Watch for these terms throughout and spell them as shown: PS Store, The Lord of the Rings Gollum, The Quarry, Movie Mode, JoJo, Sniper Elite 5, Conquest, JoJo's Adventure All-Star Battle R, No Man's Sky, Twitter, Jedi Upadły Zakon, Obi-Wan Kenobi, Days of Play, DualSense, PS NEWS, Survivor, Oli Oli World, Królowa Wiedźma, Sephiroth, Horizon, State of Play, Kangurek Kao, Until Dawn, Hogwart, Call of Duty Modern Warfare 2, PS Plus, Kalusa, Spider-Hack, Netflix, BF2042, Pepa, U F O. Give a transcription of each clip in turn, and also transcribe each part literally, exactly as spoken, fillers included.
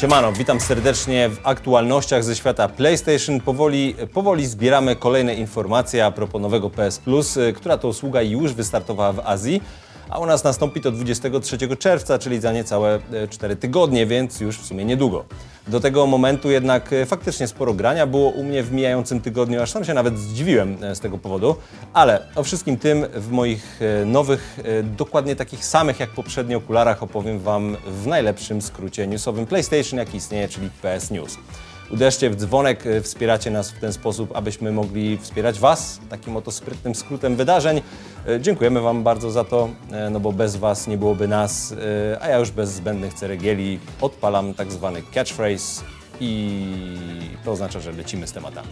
Siemano, witam serdecznie w aktualnościach ze świata PlayStation. Powoli, powoli zbieramy kolejne informacje a propos nowego P S Plus, która to usługa już wystartowała w Azji, a u nas nastąpi to dwudziestego trzeciego czerwca, czyli za niecałe cztery tygodnie, więc już w sumie niedługo. Do tego momentu jednak faktycznie sporo grania było u mnie w mijającym tygodniu, aż sam się nawet zdziwiłem z tego powodu, ale o wszystkim tym w moich nowych, dokładnie takich samych jak poprzednio okularach opowiem Wam w najlepszym skrócie newsowym PlayStation, jaki istnieje, czyli P S News. Uderzcie w dzwonek, wspieracie nas w ten sposób, abyśmy mogli wspierać Was takim oto sprytnym skrótem wydarzeń. Dziękujemy Wam bardzo za to, no bo bez Was nie byłoby nas, a ja już bez zbędnych ceregieli odpalam tak zwany catchphrase i to oznacza, że lecimy z tematami.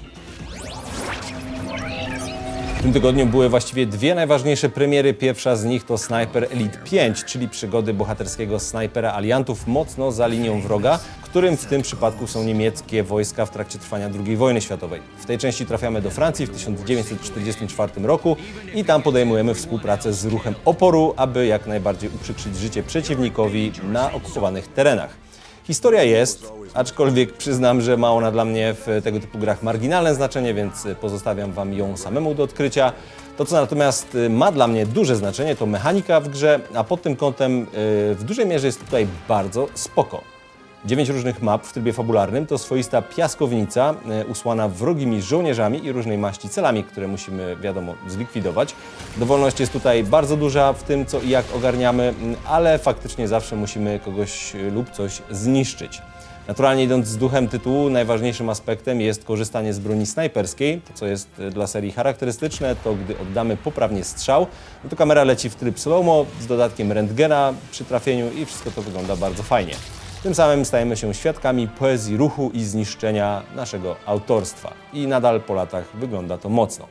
W tym tygodniu były właściwie dwie najważniejsze premiery. Pierwsza z nich to Sniper Elite pięć, czyli przygody bohaterskiego snajpera aliantów mocno za linią wroga, którym w tym przypadku są niemieckie wojska w trakcie trwania drugiej wojny światowej. W tej części trafiamy do Francji w tysiąc dziewięćset czterdziestym czwartym roku i tam podejmujemy współpracę z ruchem oporu, aby jak najbardziej uprzykrzyć życie przeciwnikowi na okupowanych terenach. Historia jest, aczkolwiek przyznam, że ma ona dla mnie w tego typu grach marginalne znaczenie, więc pozostawiam Wam ją samemu do odkrycia. To, co natomiast ma dla mnie duże znaczenie, to mechanika w grze, a pod tym kątem w dużej mierze jest tutaj bardzo spoko. Dziewięć różnych map w trybie fabularnym to swoista piaskownica usłana wrogimi żołnierzami i różnej maści celami, które musimy, wiadomo, zlikwidować. Dowolność jest tutaj bardzo duża w tym, co i jak ogarniamy, ale faktycznie zawsze musimy kogoś lub coś zniszczyć. Naturalnie idąc z duchem tytułu, najważniejszym aspektem jest korzystanie z broni snajperskiej. To, co jest dla serii charakterystyczne, to gdy oddamy poprawnie strzał, no to kamera leci w tryb slow-mo z dodatkiem rentgena przy trafieniu i wszystko to wygląda bardzo fajnie. Tym samym stajemy się świadkami poezji ruchu i zniszczenia naszego autorstwa. I nadal po latach wygląda to mocno.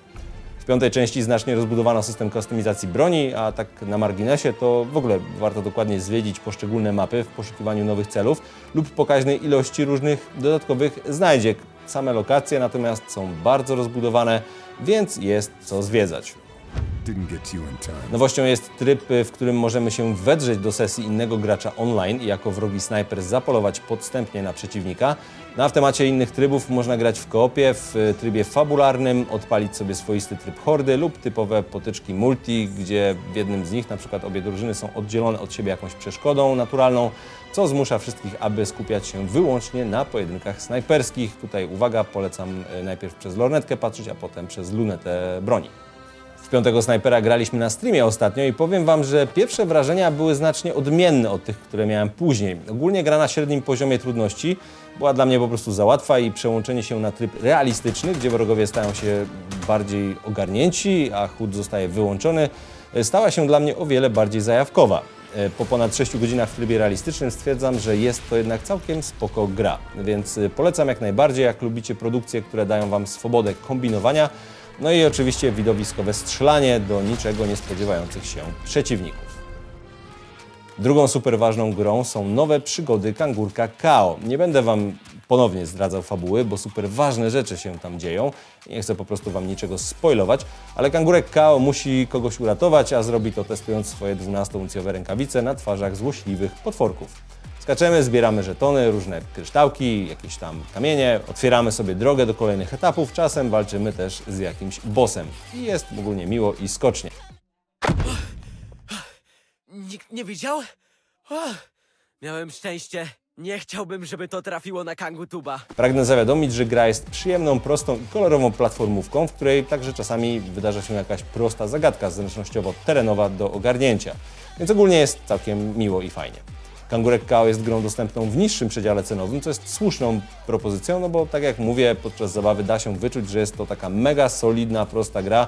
W piątej części znacznie rozbudowano system kustomizacji broni, a tak na marginesie to w ogóle warto dokładnie zwiedzić poszczególne mapy w poszukiwaniu nowych celów lub pokaźnej ilości różnych dodatkowych znajdziek. Same lokacje natomiast są bardzo rozbudowane, więc jest co zwiedzać. Nowością jest tryb, w którym możemy się wedrzeć do sesji innego gracza online i jako wrogi snajper zapolować podstępnie na przeciwnika. No a w temacie innych trybów można grać w koopie, w trybie fabularnym, odpalić sobie swoisty tryb hordy lub typowe potyczki multi, gdzie w jednym z nich na przykład obie drużyny są oddzielone od siebie jakąś przeszkodą naturalną, co zmusza wszystkich, aby skupiać się wyłącznie na pojedynkach snajperskich. Tutaj uwaga, polecam najpierw przez lornetkę patrzeć, a potem przez lunetę broni. W Piątego Snajpera graliśmy na streamie ostatnio i powiem Wam, że pierwsze wrażenia były znacznie odmienne od tych, które miałem później. Ogólnie gra na średnim poziomie trudności była dla mnie po prostu za łatwa i przełączenie się na tryb realistyczny, gdzie wrogowie stają się bardziej ogarnięci, a H U D zostaje wyłączony, stała się dla mnie o wiele bardziej zajawkowa. Po ponad sześciu godzinach w trybie realistycznym stwierdzam, że jest to jednak całkiem spoko gra, więc polecam jak najbardziej, jak lubicie produkcje, które dają Wam swobodę kombinowania. No i oczywiście widowiskowe strzelanie do niczego niespodziewających się przeciwników. Drugą super ważną grą są nowe przygody Kangurka Kao. Nie będę Wam ponownie zdradzał fabuły, bo super ważne rzeczy się tam dzieją. Nie chcę po prostu Wam niczego spoilować, ale Kangurek Kao musi kogoś uratować, a zrobi to testując swoje dwunastouncjowe rękawice na twarzach złośliwych potworków. Skaczemy, zbieramy żetony, różne kryształki, jakieś tam kamienie, otwieramy sobie drogę do kolejnych etapów, czasem walczymy też z jakimś bossem. I jest ogólnie miło i skocznie. Nikt nie widział? O, miałem szczęście. Nie chciałbym, żeby to trafiło na Kangutuba. Pragnę zawiadomić, że gra jest przyjemną, prostą i kolorową platformówką, w której także czasami wydarza się jakaś prosta zagadka zręcznościowo-terenowa do ogarnięcia. Więc ogólnie jest całkiem miło i fajnie. Kangurek Kao jest grą dostępną w niższym przedziale cenowym, co jest słuszną propozycją, no bo tak jak mówię, podczas zabawy da się wyczuć, że jest to taka mega solidna, prosta gra,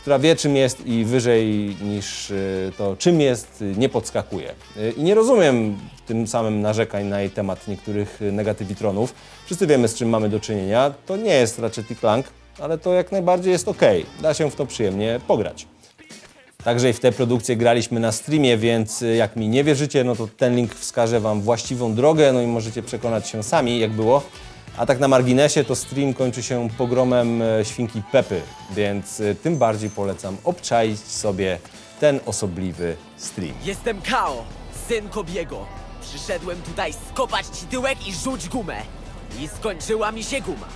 która wie czym jest i wyżej niż to czym jest nie podskakuje. I nie rozumiem tym samym narzekań na jej temat niektórych negatywitronów. Wszyscy wiemy z czym mamy do czynienia, to nie jest Ratchet i Clank, ale to jak najbardziej jest ok, da się w to przyjemnie pograć. Także i w te produkcje graliśmy na streamie, więc jak mi nie wierzycie, no to ten link wskaże Wam właściwą drogę, no i możecie przekonać się sami, jak było. A tak na marginesie to stream kończy się pogromem świnki Pepy, więc tym bardziej polecam obczaić sobie ten osobliwy stream. Jestem Kao, syn Kobiego. Przyszedłem tutaj skopać ci tyłek i rzuć gumę. I skończyła mi się guma.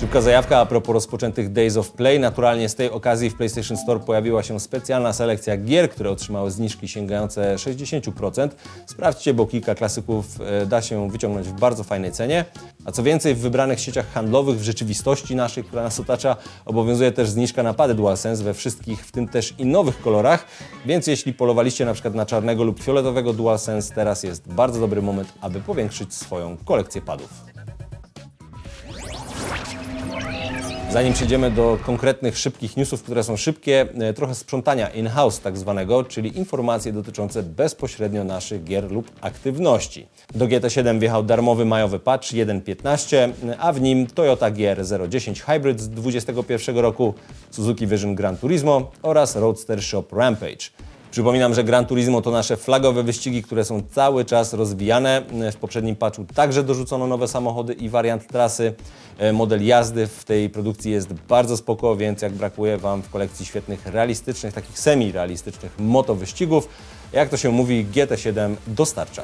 Szybka zajawka a propos rozpoczętych Days of Play. Naturalnie z tej okazji w PlayStation Store pojawiła się specjalna selekcja gier, które otrzymały zniżki sięgające sześćdziesiąt procent. Sprawdźcie, bo kilka klasyków da się wyciągnąć w bardzo fajnej cenie. A co więcej, w wybranych sieciach handlowych, w rzeczywistości naszej, która nas otacza, obowiązuje też zniżka na pady DualSense we wszystkich, w tym też i nowych kolorach. Więc jeśli polowaliście na przykład na czarnego lub fioletowego DualSense, teraz jest bardzo dobry moment, aby powiększyć swoją kolekcję padów. Zanim przejdziemy do konkretnych, szybkich newsów, które są szybkie, trochę sprzątania in-house tak zwanego, czyli informacje dotyczące bezpośrednio naszych gier lub aktywności. Do G T siedem wjechał darmowy majowy patch jeden kropka piętnaście, a w nim Toyota G R zero dziesięć Hybrid z dwudziestego pierwszego roku, Suzuki Vision Gran Turismo oraz Roadster Shop Rampage. Przypominam, że Gran Turismo to nasze flagowe wyścigi, które są cały czas rozwijane. W poprzednim patchu także dorzucono nowe samochody i wariant trasy. Model jazdy w tej produkcji jest bardzo spoko, więc jak brakuje Wam w kolekcji świetnych, realistycznych, takich semi-realistycznych motowyścigów, jak to się mówi, G T siedem dostarcza.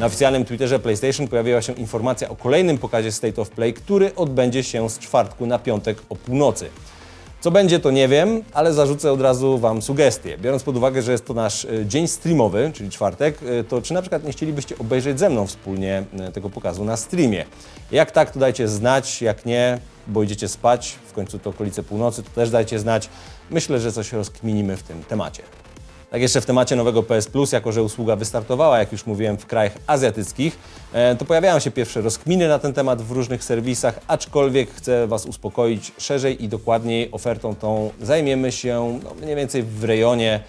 Na oficjalnym Twitterze PlayStation pojawiła się informacja o kolejnym pokazie State of Play, który odbędzie się z czwartku na piątek o północy. Co będzie, to nie wiem, ale zarzucę od razu Wam sugestie. Biorąc pod uwagę, że jest to nasz dzień streamowy, czyli czwartek, to czy na przykład nie chcielibyście obejrzeć ze mną wspólnie tego pokazu na streamie? Jak tak, to dajcie znać, jak nie, bo idziecie spać, w końcu to okolice północy, to też dajcie znać. Myślę, że coś rozkminimy w tym temacie. Tak jeszcze w temacie nowego P S Plus, jako że usługa wystartowała, jak już mówiłem, w krajach azjatyckich, to pojawiają się pierwsze rozkminy na ten temat w różnych serwisach, aczkolwiek chcę Was uspokoić, szerzej i dokładniej ofertą tą zajmiemy się no, mniej więcej w rejonie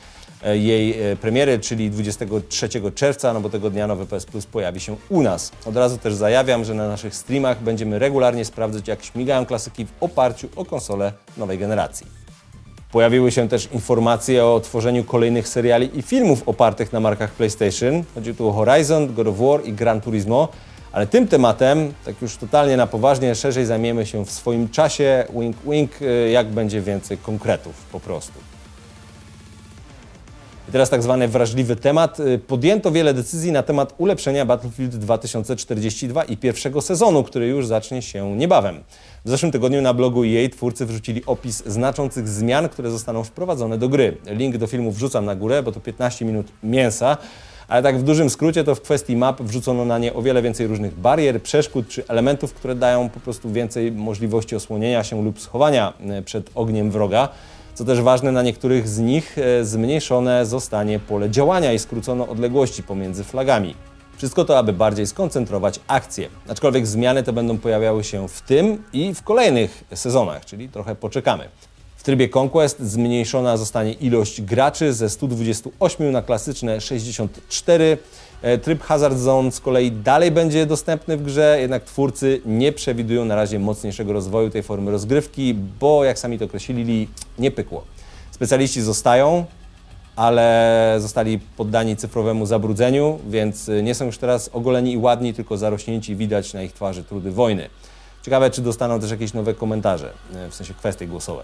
jej premiery, czyli dwudziestego trzeciego czerwca, no bo tego dnia nowy P S Plus pojawi się u nas. Od razu też zajawiam, że na naszych streamach będziemy regularnie sprawdzać, jak śmigają klasyki w oparciu o konsole nowej generacji. Pojawiły się też informacje o tworzeniu kolejnych seriali i filmów opartych na markach PlayStation. Chodzi tu o Horizon, God of War i Gran Turismo. Ale tym tematem, tak już totalnie na poważnie, szerzej zajmiemy się w swoim czasie, wink wink, jak będzie więcej konkretów po prostu. I teraz tak zwany wrażliwy temat. Podjęto wiele decyzji na temat ulepszenia Battlefield dwa tysiące czterdzieści dwa i pierwszego sezonu, który już zacznie się niebawem. W zeszłym tygodniu na blogu E A twórcy wrzucili opis znaczących zmian, które zostaną wprowadzone do gry. Link do filmu wrzucam na górę, bo to piętnaście minut mięsa, ale tak w dużym skrócie to w kwestii map wrzucono na nie o wiele więcej różnych barier, przeszkód czy elementów, które dają po prostu więcej możliwości osłonienia się lub schowania przed ogniem wroga. Co też ważne, na niektórych z nich zmniejszone zostanie pole działania i skrócono odległości pomiędzy flagami. Wszystko to, aby bardziej skoncentrować akcję. Aczkolwiek zmiany te będą pojawiały się w tym i w kolejnych sezonach, czyli trochę poczekamy. W trybie Conquest zmniejszona zostanie ilość graczy ze stu dwudziestu ośmiu na klasyczne sześćdziesiąt cztery. Tryb Hazard Zone z kolei dalej będzie dostępny w grze, jednak twórcy nie przewidują na razie mocniejszego rozwoju tej formy rozgrywki, bo jak sami to określili, nie pykło. Specjaliści zostają, ale zostali poddani cyfrowemu zabrudzeniu, więc nie są już teraz ogoleni i ładni, tylko zarośnięci, widać na ich twarzy trudy wojny. Ciekawe, czy dostaną też jakieś nowe komentarze, w sensie kwestie głosowe.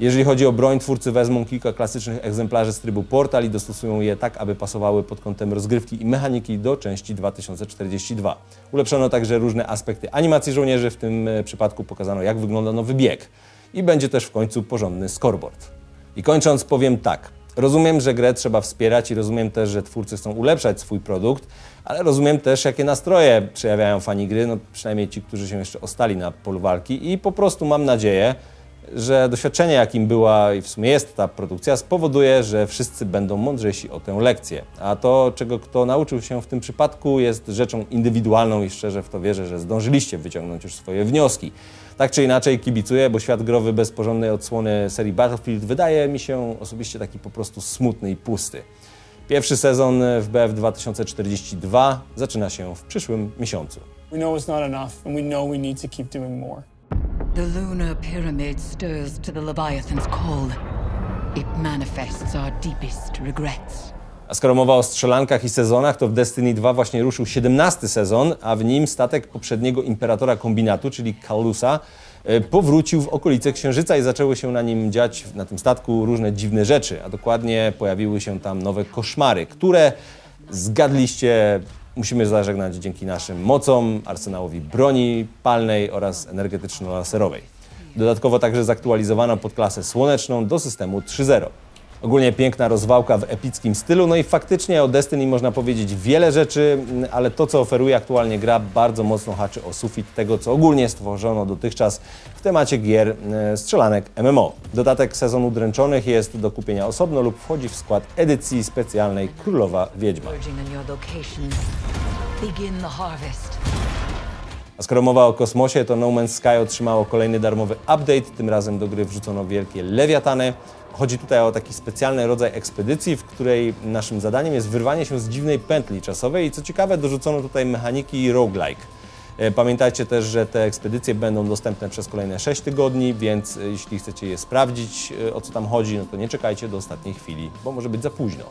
Jeżeli chodzi o broń, twórcy wezmą kilka klasycznych egzemplarzy z trybu Portal i dostosują je tak, aby pasowały pod kątem rozgrywki i mechaniki do części dwa tysiące czterdzieści dwa. Ulepszono także różne aspekty animacji żołnierzy, w tym przypadku pokazano, jak wygląda nowy bieg. I będzie też w końcu porządny scoreboard. I kończąc powiem tak. Rozumiem, że grę trzeba wspierać i rozumiem też, że twórcy chcą ulepszać swój produkt, ale rozumiem też, jakie nastroje przejawiają fani gry, no przynajmniej ci, którzy się jeszcze ostali na polu walki i po prostu mam nadzieję, że doświadczenie, jakim była i w sumie jest ta produkcja, spowoduje, że wszyscy będą mądrzejsi o tę lekcję. A to, czego kto nauczył się w tym przypadku, jest rzeczą indywidualną i szczerze w to wierzę, że zdążyliście wyciągnąć już swoje wnioski. Tak czy inaczej kibicuję, bo świat growy bez porządnej odsłony serii Battlefield wydaje mi się osobiście taki po prostu smutny i pusty. Pierwszy sezon w B F dwa tysiące czterdzieści dwa zaczyna się w przyszłym miesiącu. We know it's not enough and we know we need to keep doing more. The lunar pyramid stirs to the Leviathan's call. It manifests our deepest regrets. A skoro mowa o strzelankach i sezonach, to w Destiny dwa właśnie ruszył siedemnasty sezon, a w nim statek poprzedniego imperatora kombinatu, czyli Kalusa, powrócił w okolice Księżyca i zaczęły się na nim dziać, na tym statku, różne dziwne rzeczy, a dokładnie pojawiły się tam nowe koszmary, które zgadliście, musimy zażegnać dzięki naszym mocom, arsenałowi broni palnej oraz energetyczno-laserowej. Dodatkowo także zaktualizowano podklasę słoneczną do systemu trzy zero. Ogólnie piękna rozwałka w epickim stylu, no i faktycznie o Destiny można powiedzieć wiele rzeczy, ale to, co oferuje aktualnie gra, bardzo mocno haczy o sufit tego, co ogólnie stworzono dotychczas w temacie gier strzelanek M M O. Dodatek Sezonu Dręczonych jest do kupienia osobno lub wchodzi w skład edycji specjalnej Królowa Wiedźma. A skoro mowa o kosmosie, to No Man's Sky otrzymało kolejny darmowy update, tym razem do gry wrzucono wielkie lewiatany. Chodzi tutaj o taki specjalny rodzaj ekspedycji, w której naszym zadaniem jest wyrwanie się z dziwnej pętli czasowej i co ciekawe dorzucono tutaj mechaniki roguelike. Pamiętajcie też, że te ekspedycje będą dostępne przez kolejne sześć tygodni, więc jeśli chcecie je sprawdzić, o co tam chodzi, no to nie czekajcie do ostatniej chwili, bo może być za późno.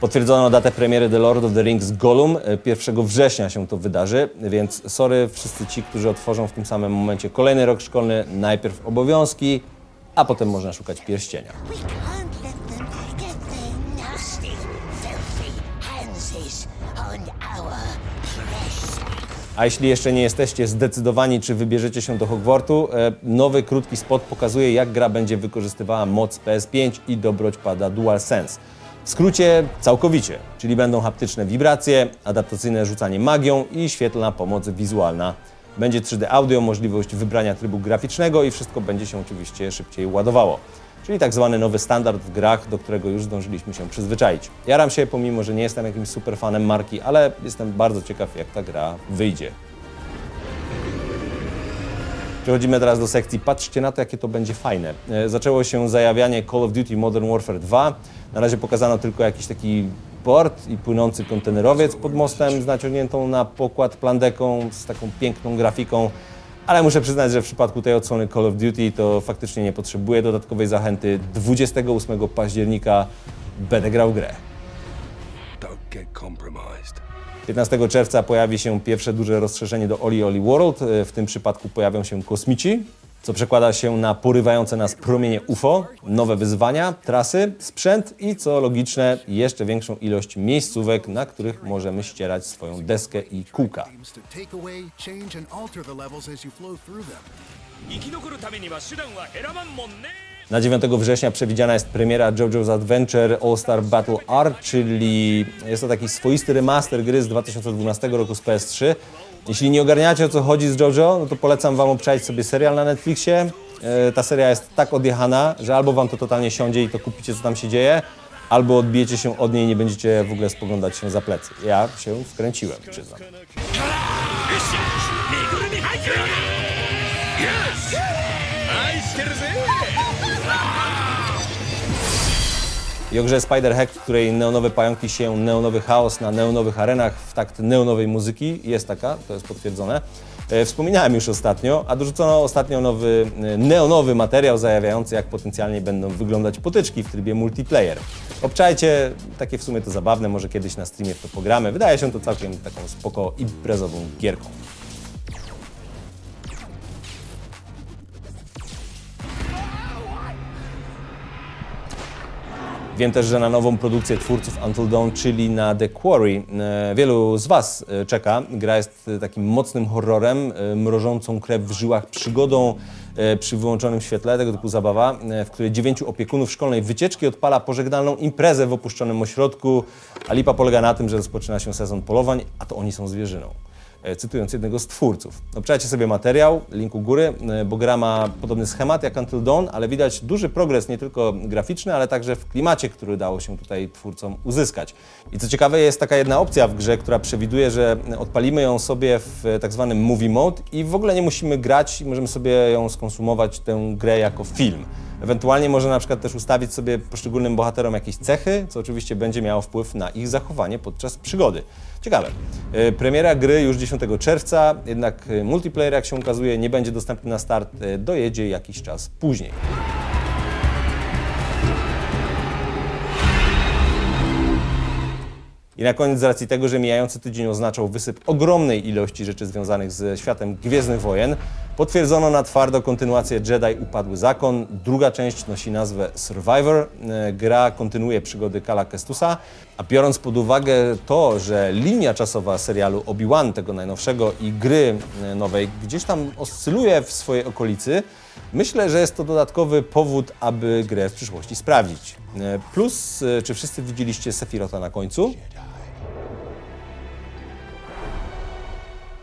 Potwierdzono datę premiery The Lord of the Rings Gollum, pierwszego września się to wydarzy, więc sorry wszyscy ci, którzy otworzą w tym samym momencie kolejny rok szkolny, najpierw obowiązki, a potem można szukać pierścienia. A jeśli jeszcze nie jesteście zdecydowani, czy wybierzecie się do Hogwartu, nowy krótki spot pokazuje, jak gra będzie wykorzystywała moc P S pięć i dobroć pada DualSense. W skrócie całkowicie, czyli będą haptyczne wibracje, adaptacyjne rzucanie magią i świetlna pomoc wizualna. Będzie trzy D audio, możliwość wybrania trybu graficznego i wszystko będzie się oczywiście szybciej ładowało. Czyli tak zwany nowy standard w grach, do którego już zdążyliśmy się przyzwyczaić. Jaram się, pomimo że nie jestem jakimś super fanem marki, ale jestem bardzo ciekaw, jak ta gra wyjdzie. Przechodzimy teraz do sekcji patrzcie na to, jakie to będzie fajne. Zaczęło się zajawianie Call of Duty Modern Warfare dwa. Na razie pokazano tylko jakiś taki port i płynący kontenerowiec pod mostem z naciągniętą na pokład plandeką, z taką piękną grafiką. Ale muszę przyznać, że w przypadku tej odsłony Call of Duty to faktycznie nie potrzebuję dodatkowej zachęty. dwudziestego ósmego października będę grał grę. piętnastego czerwca pojawi się pierwsze duże rozszerzenie do Oli Oli World. W tym przypadku pojawią się kosmici, co przekłada się na porywające nas promienie U F O, nowe wyzwania, trasy, sprzęt i, co logiczne, jeszcze większą ilość miejscówek, na których możemy ścierać swoją deskę i kółka. Na dziewiątego września przewidziana jest premiera JoJo's Adventure All-Star Battle R, czyli jest to taki swoisty remaster gry z dwa tysiące dwunastego roku z P S trzy. Jeśli nie ogarniacie, o co chodzi z JoJo, no to polecam wam obczaić sobie serial na Netflixie. Yy, ta seria jest tak odjechana, że albo wam to totalnie siądzie i to kupicie, co tam się dzieje, albo odbijecie się od niej i nie będziecie w ogóle spoglądać się za plecy. Ja się wkręciłem, przyznam. I o grze Spider-Hack, w której neonowe pająki sieją neonowy chaos na neonowych arenach w takt neonowej muzyki. Jest taka, to jest potwierdzone. Wspominałem już ostatnio, a dorzucono ostatnio nowy neonowy materiał zajawiający, jak potencjalnie będą wyglądać potyczki w trybie multiplayer. Obczajcie, takie w sumie to zabawne, może kiedyś na streamie w to pogramy. Wydaje się to całkiem taką spoko imprezową gierką. Wiem też, że na nową produkcję twórców Until Dawn, czyli na The Quarry, wielu z was czeka. Gra jest takim mocnym horrorem, mrożącą krew w żyłach przygodą przy wyłączonym świetle, tego typu zabawa, w której dziewięciu opiekunów szkolnej wycieczki odpala pożegnalną imprezę w opuszczonym ośrodku. A lipa polega na tym, że rozpoczyna się sezon polowań, a to oni są zwierzyną. Cytując jednego z twórców. Obczajcie sobie materiał, link u góry, bo gra ma podobny schemat jak Until Dawn, ale widać duży progres, nie tylko graficzny, ale także w klimacie, który dało się tutaj twórcom uzyskać. I co ciekawe, jest taka jedna opcja w grze, która przewiduje, że odpalimy ją sobie w tak zwanym Movie Mode i w ogóle nie musimy grać i możemy sobie ją skonsumować, tę grę, jako film. Ewentualnie można na przykład też ustawić sobie poszczególnym bohaterom jakieś cechy, co oczywiście będzie miało wpływ na ich zachowanie podczas przygody. Ciekawe. Premiera gry już dziesiątego czerwca, jednak multiplayer, jak się okazuje, nie będzie dostępny na start, dojedzie jakiś czas później. I na koniec, z racji tego, że mijający tydzień oznaczał wysyp ogromnej ilości rzeczy związanych ze światem Gwiezdnych Wojen, potwierdzono na twardo kontynuację Jedi Upadły Zakon. Druga część nosi nazwę Survivor. Gra kontynuuje przygody Kala Kestusa, a biorąc pod uwagę to, że linia czasowa serialu Obi-Wan, tego najnowszego, i gry nowej gdzieś tam oscyluje w swojej okolicy, myślę, że jest to dodatkowy powód, aby grę w przyszłości sprawdzić. Plus, czy wszyscy widzieliście Sephiroth'a na końcu?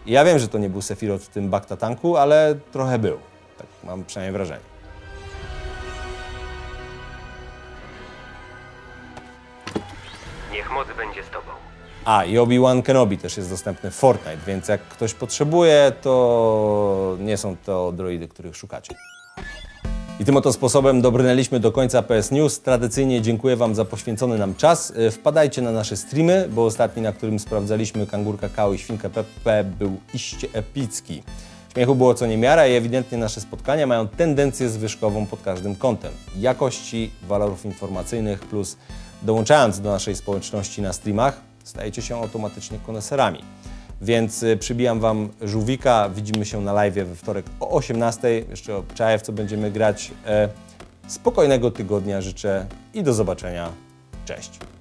Ja wiem, że to nie był Sephiroth w tym Bacta-tanku, ale trochę był. Tak mam przynajmniej wrażenie. Niech moc będzie z tobą. A, i Obi-Wan Kenobi też jest dostępny w Fortnite, więc jak ktoś potrzebuje, to nie są to droidy, których szukacie. I tym oto sposobem dobrnęliśmy do końca P S News. Tradycyjnie dziękuję Wam za poświęcony nam czas. Wpadajcie na nasze streamy, bo ostatni, na którym sprawdzaliśmy Kangurka Kao i Świnkę Pepe, był iście epicki. Śmiechu było co niemiara i ewidentnie nasze spotkania mają tendencję zwyżkową pod każdym kątem. Jakości, walorów informacyjnych, plus dołączając do naszej społeczności na streamach, stajecie się automatycznie koneserami. Więc przybijam Wam żółwika, widzimy się na live we wtorek o osiemnastej. Jeszcze obczaję, w co będziemy grać. Spokojnego tygodnia życzę i do zobaczenia. Cześć!